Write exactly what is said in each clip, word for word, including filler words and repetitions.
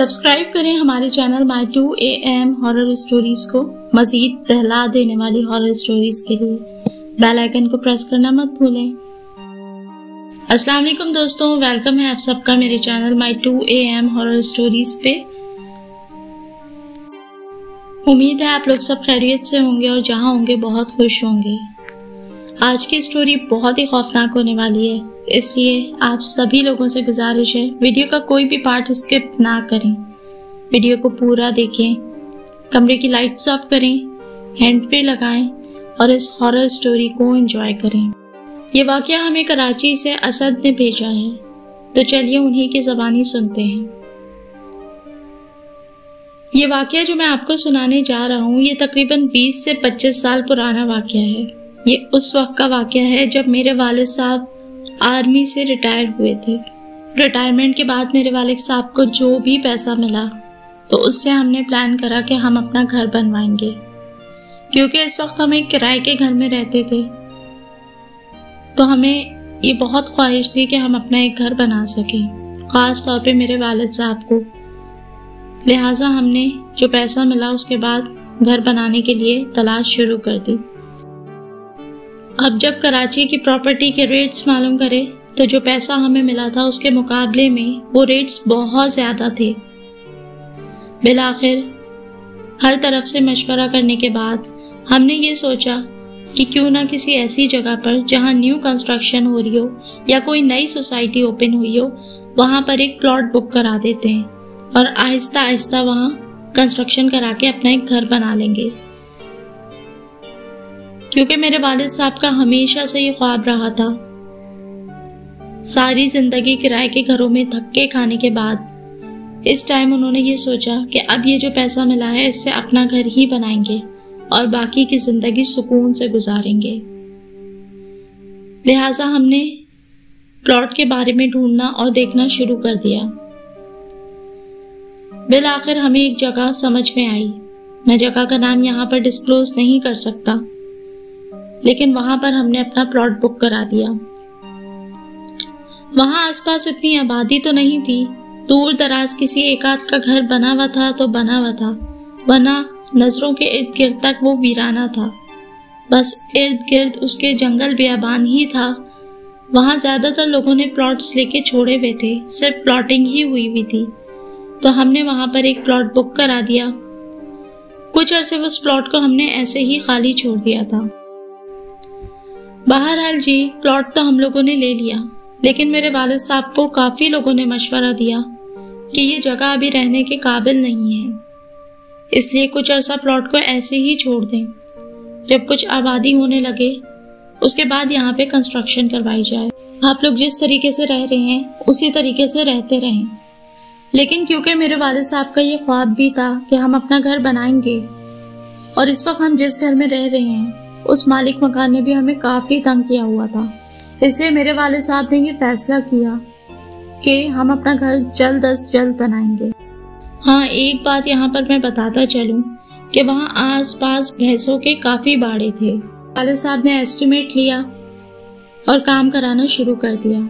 Subscribe करें हमारे channel my two A M horror stories को मजीद दहला देने वाली हॉरर स्टोरीज के लिए बेल आइकन को प्रेस करना मत भूलें। अस्सलाम वालेकुम दोस्तों, वेलकम है आप सबका मेरे channel my two A M horror stories पे। उम्मीद है आप लोग सब खैरियत से होंगे और जहाँ होंगे बहुत खुश होंगे। आज की स्टोरी बहुत ही खौफनाक होने वाली है, इसलिए आप सभी लोगों से गुजारिश है वीडियो का कोई भी पार्ट स्किप ना करें, वीडियो को पूरा देखें, कमरे की लाइट्स ऑफ करें, हैंड पे लगाएं और इस हॉरर स्टोरी को एंजॉय करें। ये वाकया हमें कराची से असद ने भेजा है, तो चलिए उन्हीं की ज़बानी सुनते हैं। ये वाकया जो मैं आपको सुनाने जा रहा हूँ ये तकरीबन बीस से पच्चीस साल पुराना वाकया है। ये उस वक्त का वाकया है जब मेरे वालिद साहब आर्मी से रिटायर हुए थे। रिटायरमेंट के बाद मेरे वालिद साहब को जो भी पैसा मिला तो उससे हमने प्लान करा कि हम अपना घर बनवाएंगे, क्योंकि इस वक्त हम एक किराए के घर में रहते थे। तो हमें ये बहुत ख्वाहिश थी कि हम अपना एक घर बना सकें, ख़ास तौर पे मेरे वालिद साहब को। लिहाजा हमने जो पैसा मिला उसके बाद घर बनाने के लिए तलाश शुरू कर दी। अब जब कराची की प्रॉपर्टी के रेट्स मालूम करें तो जो पैसा हमें मिला था उसके मुकाबले में वो रेट्स बहुत ज़्यादा थे। बिलाखिर हर तरफ से मशवरा करने के बाद हमने ये सोचा कि क्यों ना किसी ऐसी जगह पर जहाँ न्यू कंस्ट्रक्शन हो रही हो या कोई नई सोसाइटी ओपन हुई हो वहाँ पर एक प्लॉट बुक करा देते हैं और आहिस्ता आहिस्ता वहाँ कंस्ट्रक्शन करा के अपना एक घर बना लेंगे। क्योंकि मेरे वालिद साहब का हमेशा से ये ख्वाब रहा था, सारी ज़िंदगी किराए के घरों में धक्के खाने के बाद इस टाइम उन्होंने ये सोचा कि अब ये जो पैसा मिला है इससे अपना घर ही बनाएंगे और बाकी की ज़िंदगी सुकून से गुजारेंगे। लिहाजा हमने प्लॉट के बारे में ढूंढना और देखना शुरू कर दिया। बिलआखिर हमें एक जगह समझ में आई। मैं जगह का नाम यहाँ पर डिस्क्लोज नहीं कर सकता, लेकिन वहां पर हमने अपना प्लॉट बुक करा दिया। वहां आसपास इतनी आबादी तो नहीं थी, दूर दराज किसी एकाध का घर बना हुआ था तो बना हुआ था, वरना नजरों के इर्द गिर्द तक वो वीराना था। बस इर्द गिर्द उसके जंगल बेअबान ही था। वहां ज्यादातर लोगों ने प्लॉट्स लेके छोड़े हुए थे, सिर्फ प्लॉटिंग ही हुई हुई थी। तो हमने वहां पर एक प्लॉट बुक करा दिया। कुछ अरसे उस प्लॉट को हमने ऐसे ही खाली छोड़ दिया था। बहरहाल जी प्लॉट तो हम लोगों ने ले लिया, लेकिन मेरे वालिद साहब को काफ़ी लोगों ने मशवरा दिया कि ये जगह अभी रहने के काबिल नहीं है, इसलिए कुछ अरसा प्लॉट को ऐसे ही छोड़ दें, जब कुछ आबादी होने लगे उसके बाद यहाँ पे कंस्ट्रक्शन करवाई जाए। आप लोग जिस तरीके से रह रहे हैं उसी तरीके से रहते रहें। लेकिन क्योंकि मेरे वालिद साहब का ये ख्वाब भी था कि हम अपना घर बनाएंगे, और इस वक्त हम जिस घर में रह रहे हैं उस मालिक मकान ने भी हमें काफ़ी तंग किया हुआ था, इसलिए मेरे वालिद साहब ने ये फैसला किया कि हम अपना घर जल्द अज जल्द बनाएंगे। हाँ, एक बात यहाँ पर मैं बताता चलूँ कि वहाँ आसपास भैंसों के काफ़ी बाड़े थे। वालिद साहब ने एस्टिमेट लिया और काम कराना शुरू कर दिया।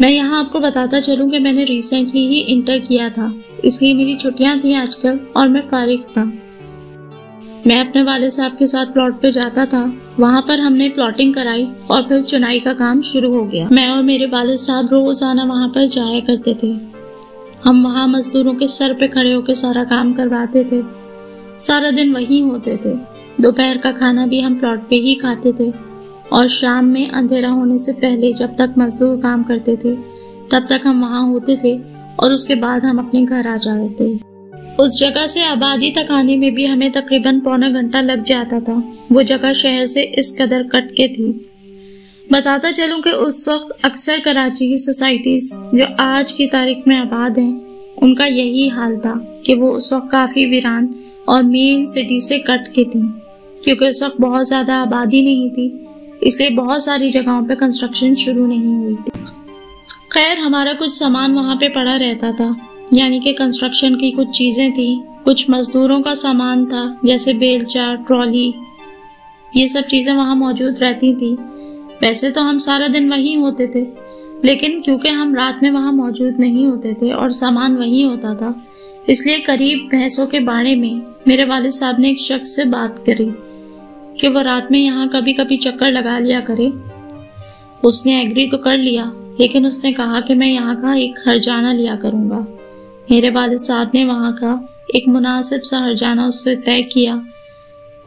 मैं यहाँ आपको बताता चलूँ कि मैंने रिसेंटली ही इंटर किया था, इसलिए मेरी छुट्टियाँ थी आजकल और मैं फारिग था। मैं अपने वाले साहब के साथ प्लॉट पे जाता था, वहाँ पर हमने प्लॉटिंग कराई और फिर चुनाई का काम शुरू हो गया। मैं और मेरे वाले साहब रोजाना वहाँ पर जाया करते थे। हम वहाँ मजदूरों के सर पे खड़े होकर सारा काम करवाते थे। सारा दिन वहीं होते थे। दोपहर का खाना भी हम प्लॉट पे ही खाते थे और शाम में अंधेरा होने से पहले जब तक मजदूर काम करते थे तब तक हम वहाँ होते थे और उसके बाद हम अपने घर आ जाते थे। उस जगह से आबादी तक आने में भी हमें तकरीबन पौना घंटा लग जाता था। वो जगह शहर से इस कदर कट के थी। बताता चलूँ कि उस वक्त अक्सर कराची की सोसाइटीज़ जो आज की तारीख में आबाद हैं उनका यही हाल था कि वो उस वक्त काफ़ी वीरान और मेन सिटी से कट के थी, क्योंकि उस वक्त बहुत ज़्यादा आबादी नहीं थी, इसलिए बहुत सारी जगहों पर कंस्ट्रक्शन शुरू नहीं हुई थी। खैर, हमारा कुछ सामान वहाँ पर पड़ा रहता था, यानी कि कंस्ट्रक्शन की कुछ चीज़ें थी, कुछ मज़दूरों का सामान था जैसे बेलचा, ट्रॉली, ये सब चीज़ें वहाँ मौजूद रहती थी। वैसे तो हम सारा दिन वहीं होते थे, लेकिन क्योंकि हम रात में वहाँ मौजूद नहीं होते थे और सामान वहीं होता था, इसलिए करीब भैंसों के बाड़े में मेरे वालिद साहब ने एक शख्स से बात करी कि वो रात में यहाँ कभी कभी चक्कर लगा लिया करे। उसने एग्री तो कर लिया, लेकिन उसने कहा कि मैं यहाँ का एक हरजाना लिया करूँगा। मेरे वालिद साहब ने वहाँ का एक मुनासिब सा हरजाना उससे तय किया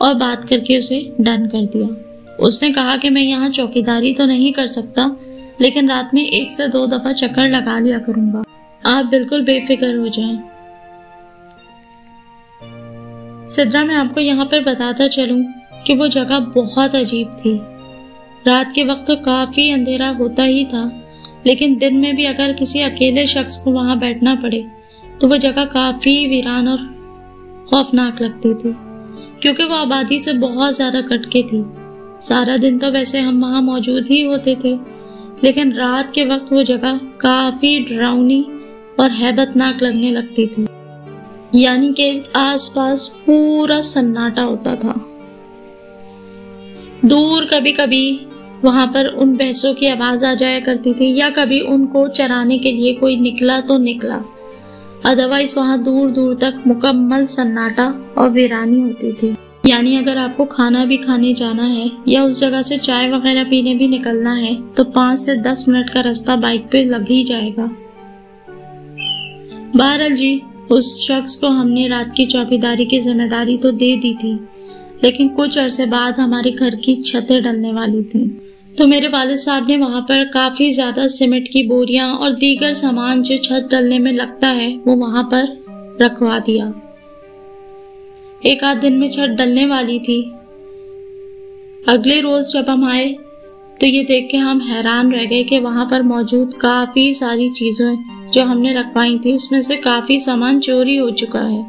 और बात करके उसे डन कर दिया। उसने कहा कि मैं यहाँ चौकीदारी तो नहीं कर सकता, लेकिन रात में एक से दो दफा चक्कर लगा लिया करूंगा, आप बिल्कुल बेफिक्र हो जाएं। सिद्रा, मैं आपको यहाँ पर बताता चलूं कि वो जगह बहुत अजीब थी। रात के वक्त तो काफी अंधेरा होता ही था, लेकिन दिन में भी अगर किसी अकेले शख्स को वहां बैठना पड़े तो वो जगह काफी वीरान और खौफनाक लगती थी, क्योंकि वो आबादी से बहुत ज्यादा कटके थी। सारा दिन तो वैसे हम वहां मौजूद ही होते थे, लेकिन रात के वक्त वो जगह काफी डरावनी और हैबतनाक लगने लगती थी। यानी कि आसपास पूरा सन्नाटा होता था। दूर कभी कभी वहां पर उन भैंसों की आवाज आ जाया करती थी, या कभी उनको चराने के लिए कोई निकला तो निकला, अदरवाइज वहां दूर दूर तक मुकम्मल सन्नाटा और वीरानी होती थी। यानी अगर आपको खाना भी खाने जाना है या उस जगह से चाय वगैरह पीने भी निकलना है तो पाँच से दस मिनट का रास्ता बाइक पे लग ही जाएगा। बहरहाल जी, उस शख्स को हमने रात की चौकीदारी की जिम्मेदारी तो दे दी थी, लेकिन कुछ अरसे बाद हमारे घर की छतें डलने वाली थी, तो मेरे वालिद साहब ने वहाँ पर काफ़ी ज़्यादा सीमेंट की बोरियाँ और दीगर सामान जो छत डलने में लगता है वो वहाँ पर रखवा दिया। एक आध दिन में छत डलने वाली थी। अगले रोज जब हम आए तो ये देख के हम हैरान रह गए कि वहाँ पर मौजूद काफ़ी सारी चीज़ें जो हमने रखवाई थी उसमें से काफ़ी सामान चोरी हो चुका है,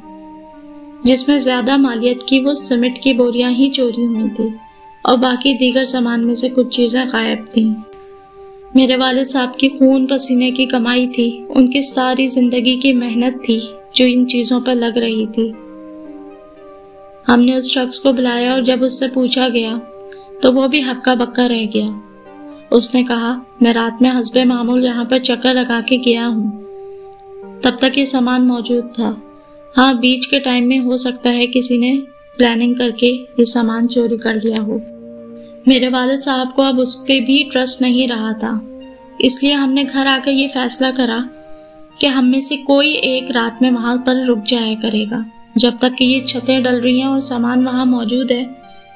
जिसमें ज़्यादा मालियत की वो सीमेंट की बोरियाँ ही चोरी हुई थी और बाकी दीगर सामान में से कुछ चीज़ें गायब थीं। मेरे वालिद साहब की खून पसीने की कमाई थी, उनकी सारी ज़िंदगी की मेहनत थी जो इन चीज़ों पर लग रही थी। हमने उस शख्स को बुलाया और जब उससे पूछा गया तो वो भी हक्का बक्का रह गया। उसने कहा, मैं रात में हस्बे मामूल यहाँ पर चक्कर लगा के गया हूँ, तब तक ये सामान मौजूद था। हाँ, बीच के टाइम में हो सकता है किसी ने प्लानिंग करके ये सामान चोरी कर लिया हो। मेरे वालिद साहब को अब उस पर भी ट्रस्ट नहीं रहा था, इसलिए हमने घर आकर ये फैसला करा कि हम में से कोई एक रात में वहाँ पर रुक जाया करेगा। जब तक कि ये छतें डल रही हैं और सामान वहाँ मौजूद है,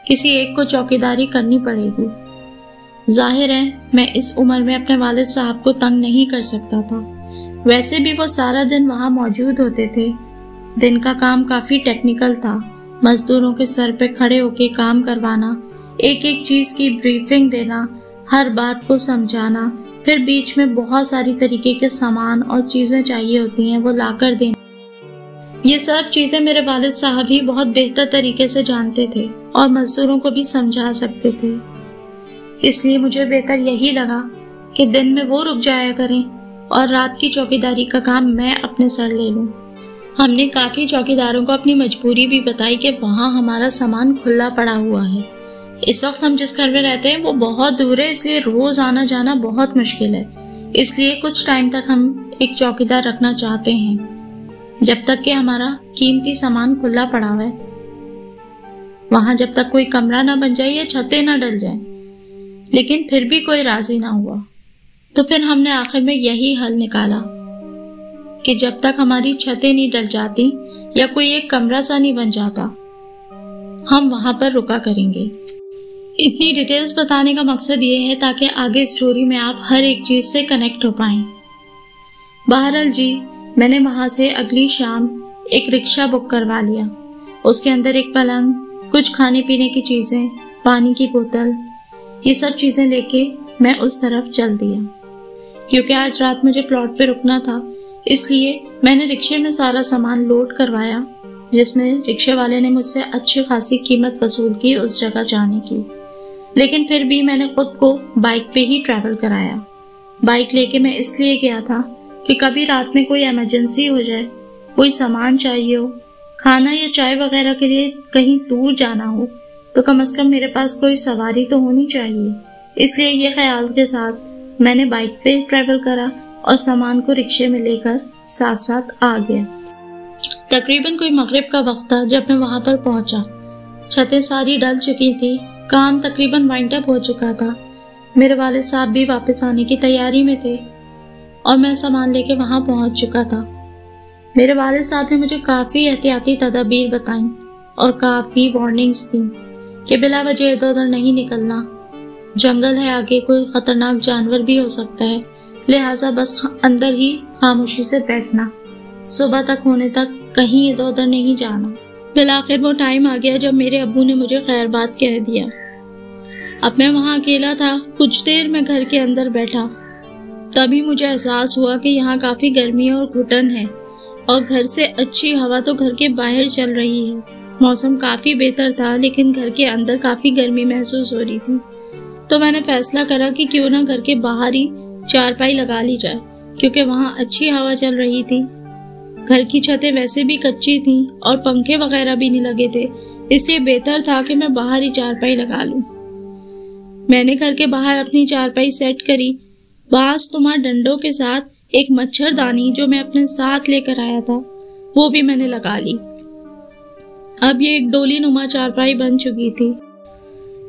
किसी एक को चौकीदारी करनी पड़ेगी। जाहिर है मैं इस उम्र में अपने वालिद साहब को तंग नहीं कर सकता था, वैसे भी वो सारा दिन वहाँ मौजूद होते थे। दिन का काम काफ़ी टेक्निकल था, मजदूरों के सर पे खड़े होके काम करवाना, एक एक चीज़ की ब्रीफिंग देना, हर बात को समझाना, फिर बीच में बहुत सारी तरीके के सामान और चीज़ें चाहिए होती हैं वो लाकर देना। ये सब चीज़ें मेरे वालिद साहब ही बहुत बेहतर तरीके से जानते थे और मजदूरों को भी समझा सकते थे, इसलिए मुझे बेहतर यही लगा कि दिन में वो रुक जाया करें और रात की चौकीदारी का काम मैं अपने सर ले लूँ। हमने काफ़ी चौकीदारों को अपनी मजबूरी भी बताई कि वहाँ हमारा सामान खुला पड़ा हुआ है। इस वक्त हम जिस घर में रहते हैं वो बहुत दूर है, इसलिए रोज़ आना जाना बहुत मुश्किल है, इसलिए कुछ टाइम तक हम एक चौकीदार रखना चाहते हैं जब तक कि हमारा कीमती सामान खुला पड़ा हुआ है वहाँ, जब तक कोई कमरा ना बन जाए या छतें ना डल जाए। लेकिन फिर भी कोई राज़ी ना हुआ, तो फिर हमने आखिर में यही हल निकाला कि जब तक हमारी छतें नहीं डल जाती या कोई एक कमरा सा नहीं बन जाता, हम वहां पर रुका करेंगे। इतनी डिटेल्स बताने का मकसद ये है ताकि आगे स्टोरी में आप हर एक चीज से कनेक्ट हो पाएं। बहरहाल जी, मैंने वहां से अगली शाम एक रिक्शा बुक करवा लिया। उसके अंदर एक पलंग, कुछ खाने पीने की चीजें, पानी की बोतल, ये सब चीजें लेके मैं उस तरफ चल दिया। क्योंकि आज रात मुझे प्लॉट पे रुकना था, इसलिए मैंने रिक्शे में सारा सामान लोड करवाया, जिसमें रिक्शे वाले ने मुझसे अच्छी खासी कीमत वसूल की उस जगह जाने की। लेकिन फिर भी मैंने खुद को बाइक पे ही ट्रैवल कराया। बाइक लेके मैं इसलिए गया था कि कभी रात में कोई इमरजेंसी हो जाए, कोई सामान चाहिए हो, खाना या चाय वगैरह के लिए कहीं दूर जाना हो तो कम अज़ कम मेरे पास कोई सवारी तो होनी चाहिए। इसलिए ये ख्याल के साथ मैंने बाइक पे ट्रैवल करा और सामान को रिक्शे में लेकर साथ साथ आ गया। तकरीबन कोई मगरिब का वक्त था जब मैं वहाँ पर पहुँचा। छतें सारी डल चुकी थी, काम तकरीबन वाइंड अप हो चुका था। मेरे वालिद साहब भी वापस आने की तैयारी में थे और मैं सामान लेके वहाँ पहुँच चुका था। मेरे वालिद साहब ने मुझे काफ़ी एहतियाती तदाबीर बताईं और काफ़ी वार्निंग्स दीं कि बिला वजह इधर उधर नहीं निकलना, जंगल है, आगे कोई ख़तरनाक जानवर भी हो सकता है, लिहाजा बस अंदर ही खामोशी से बैठना, सुबह तक होने तक कहीं इधर उधर नहीं जाना। बिलाखिर वो टाइम आ गया जब मेरे अब्बू ने मुझे खैरबाद कह दिया। अब मैं वहाँ अकेला था। कुछ देर में घर के अंदर बैठा, तभी मुझे एहसास हुआ कि यहाँ काफ़ी गर्मी और घुटन है और घर से अच्छी हवा तो घर के बाहर चल रही है। मौसम काफ़ी बेहतर था लेकिन घर के अंदर काफ़ी गर्मी महसूस हो रही थी, तो मैंने फैसला करा कि क्यों ना घर के बाहर ही चारपाई लगा ली जाए क्योंकि वहाँ अच्छी हवा चल रही थी। घर की छतें वैसे भी कच्ची थीं और पंखे वगैरह भी नहीं लगे थे, इसलिए बेहतर था कि मैं बाहर ही चारपाई लगा लूँ। मैंने घर के बाहर अपनी चारपाई सेट करी। बाँस तुम्हार डंडों के साथ एक मच्छरदानी जो मैं अपने साथ लेकर आया था वो भी मैंने लगा ली। अब ये एक डोली नुमा चारपाई बन चुकी थी।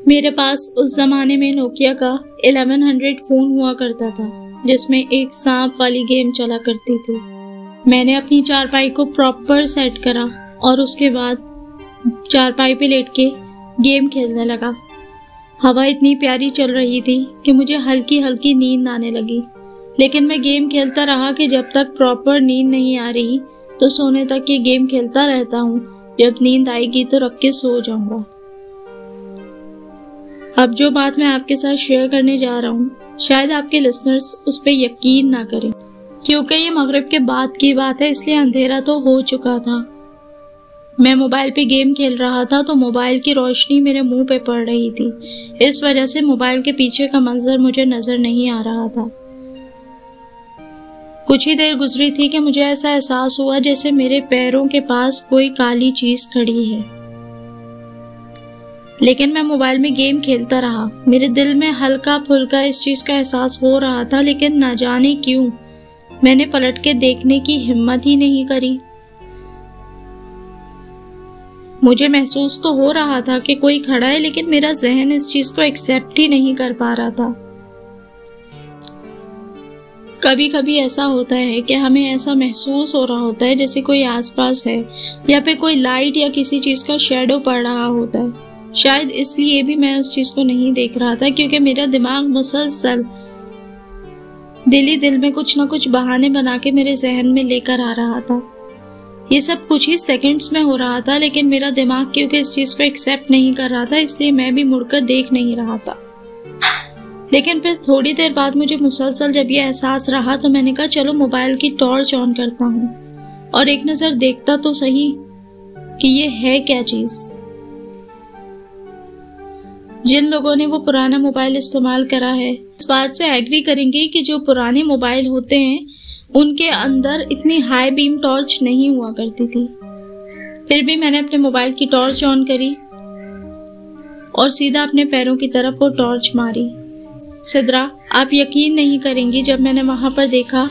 मेरे पास उस जमाने में नोकिया का ग्यारह सौ फोन हुआ करता था जिसमें एक सांप वाली गेम चला करती थी। मैंने अपनी चारपाई को प्रॉपर सेट करा और उसके बाद चारपाई पे लेट के गेम खेलने लगा। हवा इतनी प्यारी चल रही थी कि मुझे हल्की हल्की नींद आने लगी, लेकिन मैं गेम खेलता रहा कि जब तक प्रॉपर नींद नहीं आ रही तो सोने तक ये गेम खेलता रहता हूँ। जब नींद आएगी तो रख के सो जाऊंगा। अब जो बात मैं आपके साथ शेयर करने जा रहा हूँ शायद आपके लिसनर्स उस पर यकीन ना करें क्योंकि ये मगरिब के बाद की बात है, इसलिए अंधेरा तो हो चुका था। मैं मोबाइल पे गेम खेल रहा था तो मोबाइल की रोशनी मेरे मुंह पे पड़ रही थी, इस वजह से मोबाइल के पीछे का मंजर मुझे नजर नहीं आ रहा था। कुछ ही देर गुजरी थी कि मुझे ऐसा एहसास हुआ जैसे मेरे पैरों के पास कोई काली चीज खड़ी है, लेकिन मैं मोबाइल में गेम खेलता रहा। मेरे दिल में हल्का फुल्का इस चीज का एहसास हो रहा था, लेकिन ना जाने क्यों मैंने पलट के देखने की हिम्मत ही नहीं करी। मुझे महसूस तो हो रहा था कि कोई खड़ा है, लेकिन मेरा जहन इस चीज को एक्सेप्ट ही नहीं कर पा रहा था। कभी कभी ऐसा होता है कि हमें ऐसा महसूस हो रहा होता है जैसे कोई आसपास है या फिर कोई लाइट या किसी चीज का शेडो पड़ रहा होता है। शायद इसलिए भी मैं उस चीज को नहीं देख रहा था क्योंकि मेरा दिमाग मुसलसल दिल ही दिल में कुछ ना कुछ बहाने बना के मेरे जहन में लेकर आ रहा था। ये सब कुछ ही सेकंड्स में हो रहा था, लेकिन मेरा दिमाग क्योंकि इस चीज़ को एक्सेप्ट नहीं कर रहा था इसलिए मैं भी मुड़कर देख नहीं रहा था। लेकिन फिर थोड़ी देर बाद मुझे मुसलसल जब ये एहसास रहा तो मैंने कहा चलो मोबाइल की टॉर्च ऑन करता हूँ और एक नज़र देखता तो सही कि ये है क्या चीज़। जिन लोगों ने वो पुराना मोबाइल इस्तेमाल करा है इस बात से एग्री करेंगे कि जो पुराने मोबाइल होते हैं उनके अंदर इतनी हाई बीम टॉर्च नहीं हुआ करती थी। फिर भी मैंने अपने मोबाइल की टॉर्च ऑन करी और सीधा अपने पैरों की तरफ वो टॉर्च मारी। सिदरा, आप यकीन नहीं करेंगी जब मैंने वहां पर देखा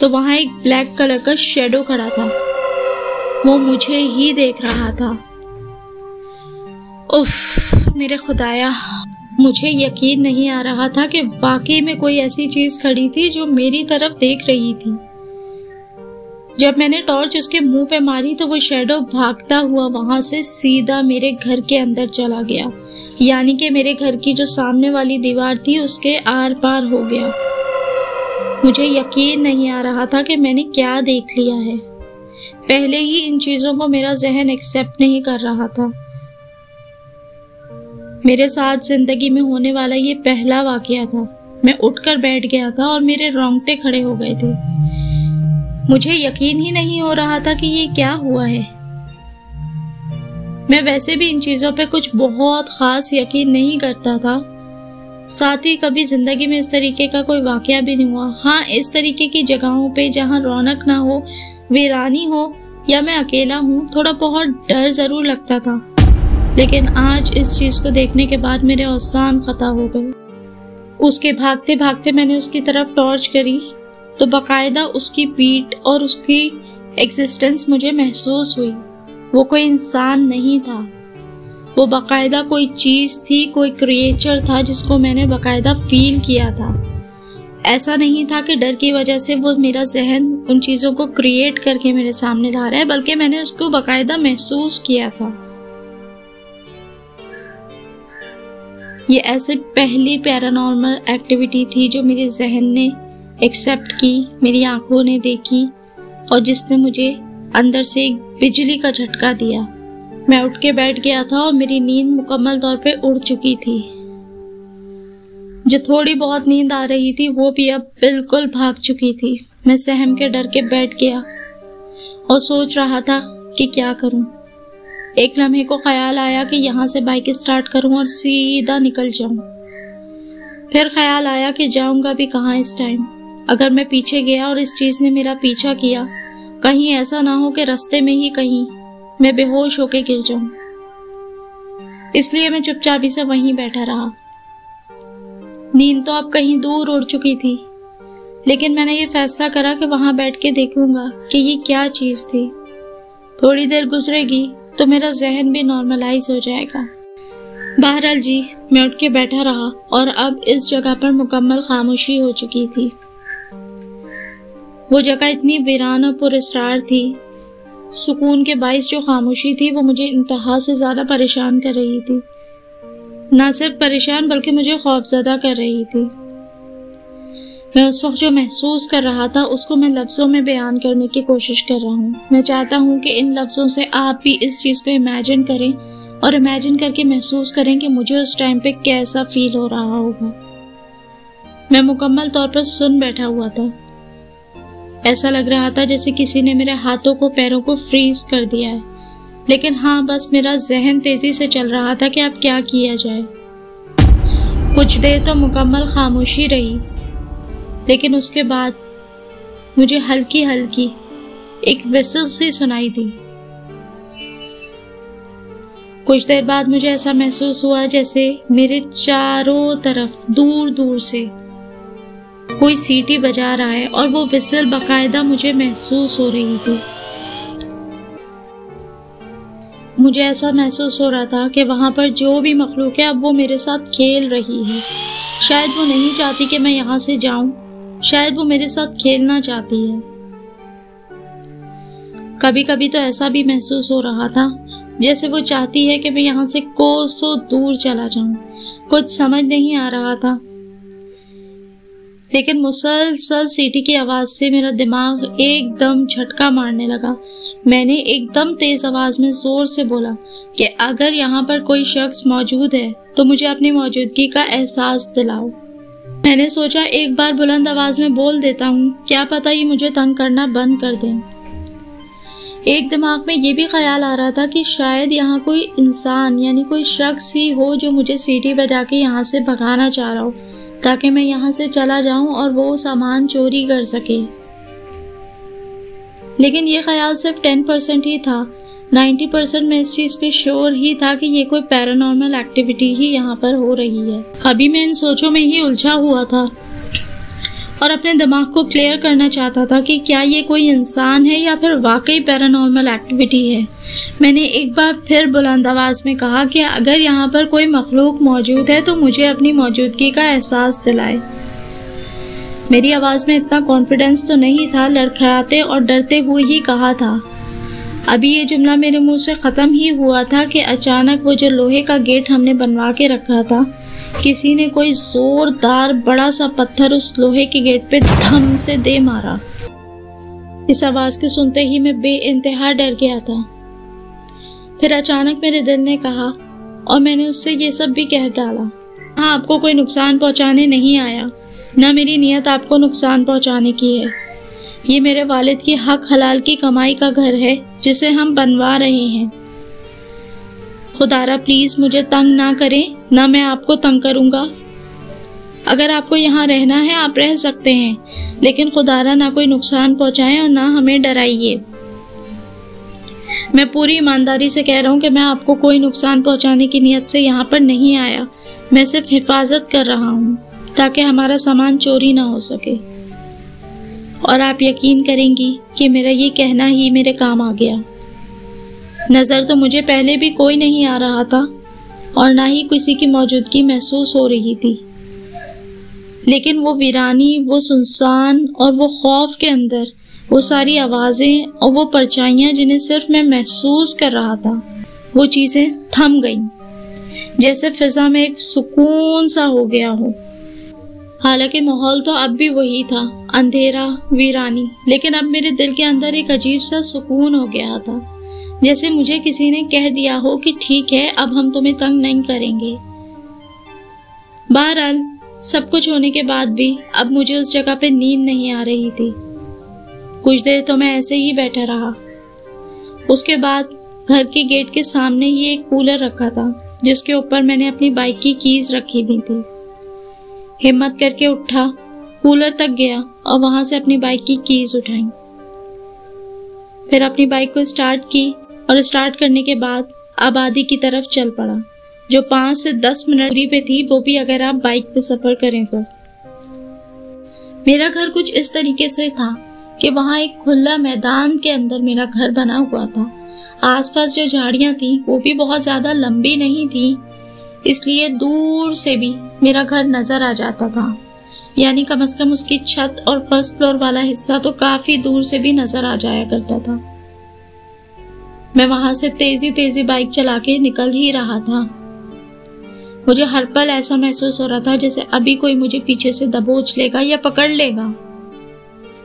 तो वहां एक ब्लैक कलर का शेडो खड़ा था, वो मुझे ही देख रहा था। उफ मेरे खुदाया, मुझे यकीन नहीं आ रहा था कि वाकई में कोई ऐसी चीज खड़ी थी जो मेरी तरफ देख रही थी। जब मैंने टॉर्च उसके मुंह पे मारी तो वो शेडो भागता हुआ वहां से सीधा मेरे घर के अंदर चला गया, यानी कि मेरे घर की जो सामने वाली दीवार थी उसके आर पार हो गया। मुझे यकीन नहीं आ रहा था कि मैंने क्या देख लिया है। पहले ही इन चीजों को मेरा जहन एक्सेप्ट नहीं कर रहा था। मेरे साथ जिंदगी में होने वाला ये पहला वाकया था। मैं उठकर बैठ गया था और मेरे रोंगटे खड़े हो गए थे। मुझे यकीन ही नहीं हो रहा था कि ये क्या हुआ है। मैं वैसे भी इन चीजों पे कुछ बहुत खास यकीन नहीं करता था, साथ ही कभी जिंदगी में इस तरीके का कोई वाकया भी नहीं हुआ। हाँ, इस तरीके की जगहों पे जहाँ रौनक ना हो, वीरानी हो या मैं अकेला हूँ, थोड़ा बहुत डर जरूर लगता था, लेकिन आज इस चीज़ को देखने के बाद मेरे औसान खता हो गए। उसके भागते भागते मैंने उसकी तरफ टॉर्च करी तो बाकायदा उसकी पीठ और उसकी एग्जिस्टेंस मुझे महसूस हुई। वो कोई इंसान नहीं था, वो बाकायदा कोई चीज़ थी, कोई क्रिएचर था जिसको मैंने बाकायदा फील किया था। ऐसा नहीं था कि डर की वजह से वो मेरा जहन उन चीज़ों को क्रिएट करके मेरे सामने ला रहा है, बल्कि मैंने उसको बाकायदा महसूस किया था। ये ऐसे पहली पैरानॉर्मल एक्टिविटी थी जो मेरे जहन ने एक्सेप्ट की, मेरी आंखों ने देखी और जिसने मुझे अंदर से एक बिजली का झटका दिया। मैं उठ के बैठ गया था और मेरी नींद मुकम्मल तौर पे उड़ चुकी थी। जो थोड़ी बहुत नींद आ रही थी वो भी अब बिल्कुल भाग चुकी थी। मैं सहम के डर के बैठ गया और सोच रहा था कि क्या करूं। एक लम्हे को ख्याल आया कि यहाँ से बाइक स्टार्ट करूं और सीधा निकल जाऊं। फिर ख्याल आया कि जाऊंगा भी कहाँ इस टाइम। अगर मैं पीछे गया और इस चीज़ ने मेरा पीछा किया, कहीं ऐसा ना हो कि रास्ते में ही कहीं मैं बेहोश होके गिर जाऊं। इसलिए मैं चुपचापी से वहीं बैठा रहा। नींद तो अब कहीं दूर उड़ चुकी थी, लेकिन मैंने ये फैसला करा कि वहां बैठ के देखूंगा कि ये क्या चीज़ थी। थोड़ी देर गुजरेगी तो मेरा जहन भी नॉर्मलाइज हो जाएगा। बहरहाल जी, मैं उठ के बैठा रहा और अब इस जगह पर मुकम्मल खामोशी हो चुकी थी। वो जगह इतनी वीरान और पुरअसरार थी। सुकून के बायस जो खामोशी थी वो मुझे इंतहा से ज़्यादा परेशान कर रही थी। ना सिर्फ परेशान बल्कि मुझे खौफजदा कर रही थी। मैं उस वक्त जो महसूस कर रहा था उसको मैं लफ्ज़ों में बयान करने की कोशिश कर रहा हूँ। मैं चाहता हूँ कि इन लफ्ज़ों से आप भी इस चीज़ को इमेजिन करें और इमेजिन करके महसूस करें कि मुझे उस टाइम पे कैसा फील हो रहा होगा। मैं मुकम्मल तौर पर सुन बैठा हुआ था। ऐसा लग रहा था जैसे किसी ने मेरे हाथों को पैरों को फ्रीज कर दिया है, लेकिन हाँ, बस मेरा जहन तेज़ी से चल रहा था कि अब क्या किया जाए। कुछ देर तो मुकम्मल खामोशी रही, लेकिन उसके बाद मुझे हल्की हल्की एक विसल सी सुनाई दी। कुछ देर बाद मुझे ऐसा महसूस हुआ जैसे मेरे चारों तरफ दूर दूर से कोई सीटी बजा रहा है और वो विसल बाकायदा मुझे महसूस हो रही थी। मुझे ऐसा महसूस हो रहा था कि वहाँ पर जो भी मखलूक है अब वो मेरे साथ खेल रही है। शायद वो नहीं चाहती कि मैं यहाँ से जाऊं, शायद वो मेरे साथ खेलना चाहती है। कभी कभी तो ऐसा भी महसूस हो रहा था जैसे वो चाहती है कि मैं यहाँ से कोसों दूर चला जाऊं। कुछ समझ नहीं आ रहा था, लेकिन मुसलसल सीटी की आवाज़ से मेरा दिमाग एकदम झटका मारने लगा। मैंने एकदम तेज़ आवाज़ में ज़ोर से बोला कि अगर यहाँ पर कोई शख्स मौजूद है तो मुझे अपनी मौजूदगी का एहसास दिलाओ। मैंने सोचा एक बार बुलंद आवाज़ में बोल देता हूँ, क्या पता ये मुझे तंग करना बंद कर दें। एक दिमाग में ये भी ख्याल आ रहा था कि शायद यहाँ कोई इंसान यानी कोई शख्स ही हो जो मुझे सीटी बजा के यहाँ से भगाना चाह रहा हो ताकि मैं यहाँ से चला जाऊँ और वो सामान चोरी कर सके। लेकिन ये ख्याल सिर्फ टेन परसेंट ही था। नाइन्टी परसेंट मैं इस चीज़ पे श्योर ही था कि ये कोई पैरानॉर्मल एक्टिविटी ही यहाँ पर हो रही है। अभी मैं इन सोचों में ही उलझा हुआ था और अपने दिमाग को क्लियर करना चाहता था कि क्या ये कोई इंसान है या फिर वाकई पैरानॉर्मल एक्टिविटी है। मैंने एक बार फिर बुलंद आवाज़ में कहा कि अगर यहाँ पर कोई मखलूक मौजूद है तो मुझे अपनी मौजूदगी का एहसास दिलाए। मेरी आवाज़ में इतना कॉन्फिडेंस तो नहीं था, लड़खड़ाते और डरते हुए ही कहा था। अभी ये जुमला मेरे मुंह से ख़त्म ही हुआ था कि अचानक वो जो लोहे का गेट हमने बनवा के रखा था, किसी ने कोई ज़ोरदार बड़ा सा पत्थर उस लोहे के गेट पे धम से दे मारा। इस आवाज़ के सुनते ही मैं बेइंतहा डर गया था। फिर अचानक मेरे दिल ने कहा और मैंने उससे ये सब भी कह डाला, हाँ, आपको कोई नुकसान पहुँचाने नहीं आया, ना मेरी नीयत आपको नुकसान पहुंचाने की है। ये मेरे वालिद की हक हलाल की कमाई का घर है जिसे हम बनवा रहे हैं। खुदारा प्लीज़ मुझे तंग ना करें, ना मैं आपको तंग करूंगा। अगर आपको यहाँ रहना है आप रह सकते हैं, लेकिन खुदारा ना कोई नुकसान पहुंचाएं और ना हमें डराइए। मैं पूरी ईमानदारी से कह रहा हूँ कि मैं आपको कोई नुकसान पहुँचाने की नीयत से यहाँ पर नहीं आया, मैं सिर्फ हिफाजत कर रहा हूँ। ताकि हमारा सामान चोरी ना हो सके। और आप यकीन करेंगी कि मेरा ये कहना ही मेरे काम आ गया। नज़र तो मुझे पहले भी कोई नहीं आ रहा था और ना ही किसी की मौजूदगी महसूस हो रही थी, लेकिन वो वीरानी, वो सुनसान और वो खौफ के अंदर वो सारी आवाज़ें और वो परछाइयाँ जिन्हें सिर्फ मैं महसूस कर रहा था, वो चीज़ें थम गईं, जैसे फिजा में एक सुकून सा हो गया हो। हालांकि माहौल तो अब भी वही था, अंधेरा, वीरानी, लेकिन अब मेरे दिल के अंदर एक अजीब सा सुकून हो गया था, जैसे मुझे किसी ने कह दिया हो कि ठीक है, अब हम तुम्हें तंग नहीं करेंगे। बहरहाल सब कुछ होने के बाद भी अब मुझे उस जगह पे नींद नहीं आ रही थी। कुछ देर तो मैं ऐसे ही बैठा रहा। उसके बाद घर के गेट के सामने ही एक कूलर रखा था, जिसके ऊपर मैंने अपनी बाइक की कीज रखी भी थी। हिम्मत करके उठा, कूलर तक गया और वहां से अपनी बाइक की कीज उठाई, फिर अपनी बाइक को स्टार्ट की और स्टार्ट करने के बाद आबादी की तरफ चल पड़ा, जो पाँच से दस मिनट दूरी पे थी, वो भी अगर आप बाइक पे सफर करें तो। मेरा घर कुछ इस तरीके से था कि वहाँ एक खुला मैदान के अंदर मेरा घर बना हुआ था। आसपास जो झाड़ियाँ थी वो भी बहुत ज़्यादा लंबी नहीं थी, इसलिए दूर से भी मेरा घर नज़र आ जाता था, यानी कम से कम उसकी छत और फर्स्ट फ्लोर वाला हिस्सा तो काफ़ी दूर से भी नज़र आ जाया करता था। मैं वहाँ से तेज़ी तेज़ी बाइक चला के निकल ही रहा था। मुझे हर पल ऐसा महसूस हो रहा था जैसे अभी कोई मुझे पीछे से दबोच लेगा या पकड़ लेगा।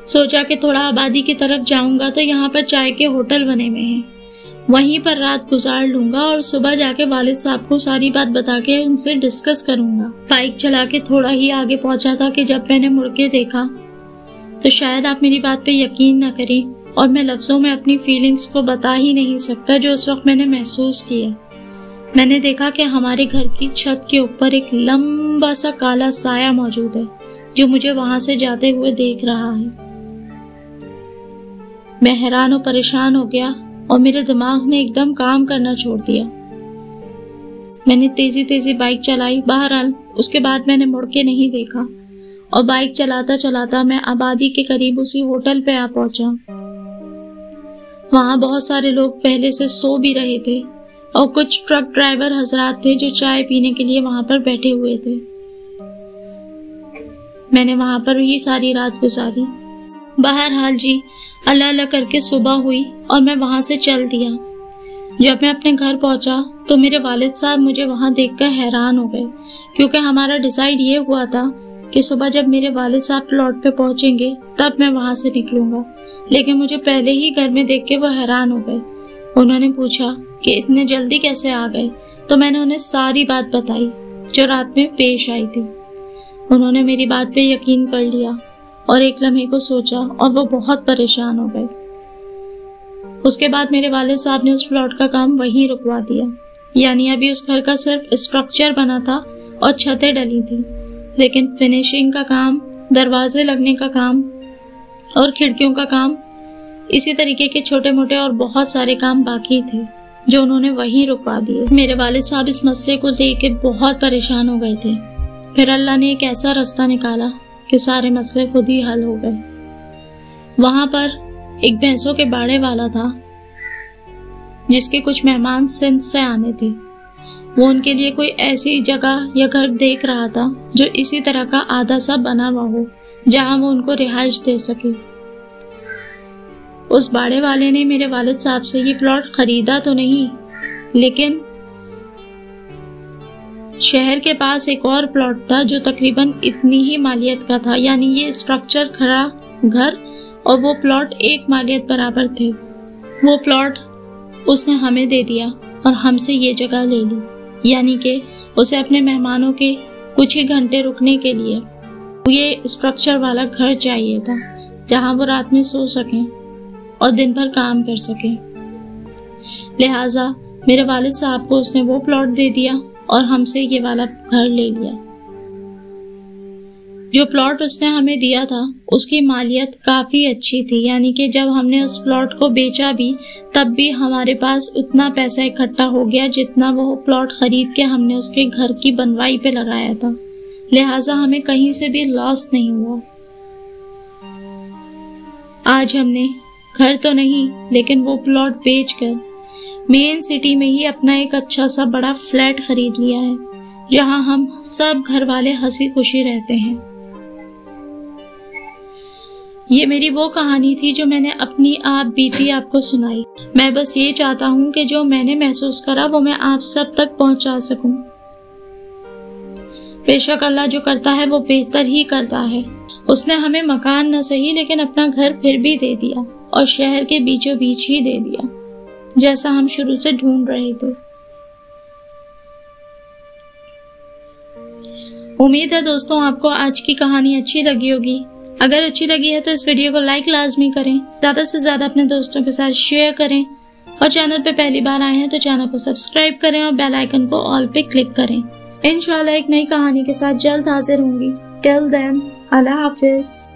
सोचा कि थोड़ा आबादी की तरफ जाऊंगा तो यहाँ पर चाय के होटल बने हुए हैं, वहीं पर रात गुजार लूंगा और सुबह जाके वालिद साहब को सारी बात बता के उनसे डिस्कस करूंगा। बाइक चला के थोड़ा ही आगे पहुंचा था कि जब मैंने मुड़ के देखा तो शायद आप मेरी बात पे यकीन ना करें, और मैं लफ्ज़ों में अपनी फीलिंग्स को बता ही नहीं सकता जो उस वक्त मैंने महसूस किया। मैंने देखा कि हमारे घर की छत के ऊपर एक लंबा सा काला साया मौजूद है, जो मुझे वहां से जाते हुए देख रहा है। मैं हैरान और परेशान हो गया और मेरे दिमाग ने एकदम काम करना छोड़ दिया। मैंने तेजी तेजी बाइक चलाई। बहरहाल उसके बाद मैंने मुड़ के नहीं देखा और बाइक चलाता चलाता मैं आबादी के करीब उसी होटल पे आ पहुंचा। वहां बहुत सारे लोग पहले से सो भी रहे थे और कुछ ट्रक ड्राइवर हजरात थे जो चाय पीने के लिए वहां पर बैठे हुए थे। मैंने वहां पर ही सारी रात गुजारी। बहरहाल जी अल्लाह अल्लाह करके सुबह हुई और मैं वहाँ से चल दिया। जब मैं अपने घर पहुँचा तो मेरे वालिद साहब मुझे वहाँ देखकर हैरान हो गए, क्योंकि हमारा डिसाइड ये हुआ था कि सुबह जब मेरे वालिद साहब प्लॉट पे पहुँचेंगे तब मैं वहाँ से निकलूँगा, लेकिन मुझे पहले ही घर में देख के वो हैरान हो गए। उन्होंने पूछा कि इतने जल्दी कैसे आ गए, तो मैंने उन्हें सारी बात बताई जो रात में पेश आई थी। उन्होंने मेरी बात पर यकीन कर लिया और एक लम्हे को सोचा और वो बहुत परेशान हो गए। उसके बाद मेरे वालिद साहब ने उस प्लॉट का काम वहीं रुकवा दिया, यानी अभी उस घर का सिर्फ स्ट्रक्चर बना था और छतें डली थी, लेकिन फिनिशिंग का काम, दरवाजे लगने का काम और खिड़कियों का काम, इसी तरीके के छोटे मोटे और बहुत सारे काम बाकी थे जो उन्होंने वहीं रुकवा दिए। मेरे वालिद साहब इस मसले को लेके बहुत परेशान हो गए थे। फिर अल्लाह ने एक ऐसा रास्ता निकाला कि सारे मसले खुद ही हल हो गए। वहां पर एक भैंसों के बाड़े वाला था, जिसके कुछ मेहमान सिंध से आने थे। वो उनके लिए कोई ऐसी जगह या घर देख रहा था जो इसी तरह का आधा सा बना हुआ हो, जहां वो उनको रिहाइश दे सके। उस बाड़े वाले ने मेरे वालिद साहब से ये प्लॉट खरीदा तो नहीं, लेकिन शहर के पास एक और प्लॉट था जो तकरीबन इतनी ही मालियत का था, यानी ये स्ट्रक्चर, खड़ा घर और वो प्लॉट एक मालियत बराबर थे। वो प्लॉट उसने हमें दे दिया और हमसे ये जगह ले ली, यानी कि उसे अपने मेहमानों के कुछ ही घंटे रुकने के लिए ये स्ट्रक्चर वाला घर चाहिए था, जहाँ वो रात में सो सकें और दिन भर काम कर सकें। लिहाजा मेरे वालिद साहब को उसने वो प्लॉट दे दिया और हमसे ये वाला घर ले लिया। जो प्लॉट उसने हमें दिया था उसकी मालियत काफ़ी अच्छी थी, यानी कि जब हमने उस प्लॉट को बेचा भी तब भी हमारे पास उतना पैसा इकट्ठा हो गया जितना वो प्लॉट खरीद के हमने उसके घर की बनवाई पे लगाया था, लिहाजा हमें कहीं से भी लॉस नहीं हुआ। आज हमने घर तो नहीं लेकिन वो प्लॉट बेचकर मेन सिटी में ही अपना एक अच्छा सा बड़ा फ्लैट खरीद लिया है, जहां हम सब घर वाले हंसी खुशी रहते हैं। ये मेरी वो कहानी थी जो मैंने अपनी आप बीती आपको सुनाई। मैं बस ये चाहता हूँ कि जो मैंने महसूस करा वो मैं आप सब तक पहुँचा सकूँ। बेशक अल्लाह जो करता है वो बेहतर ही करता है। उसने हमें मकान न सही लेकिन अपना घर फिर भी दे दिया, और शहर के बीचों बीच ही दे दिया, जैसा हम शुरू से ढूंढ रहे थे। उम्मीद है दोस्तों आपको आज की कहानी अच्छी लगी होगी। अगर अच्छी लगी है तो इस वीडियो को लाइक लाजमी करें, ज्यादा से ज्यादा अपने दोस्तों के साथ शेयर करें, और चैनल पे पहली बार आए हैं तो चैनल को सब्सक्राइब करें और बेल आइकन को ऑल पे क्लिक करें। इंशाल्लाह एक नई कहानी के साथ जल्द हाजिर होंगी। टिल देन अल्लाह हाफिज।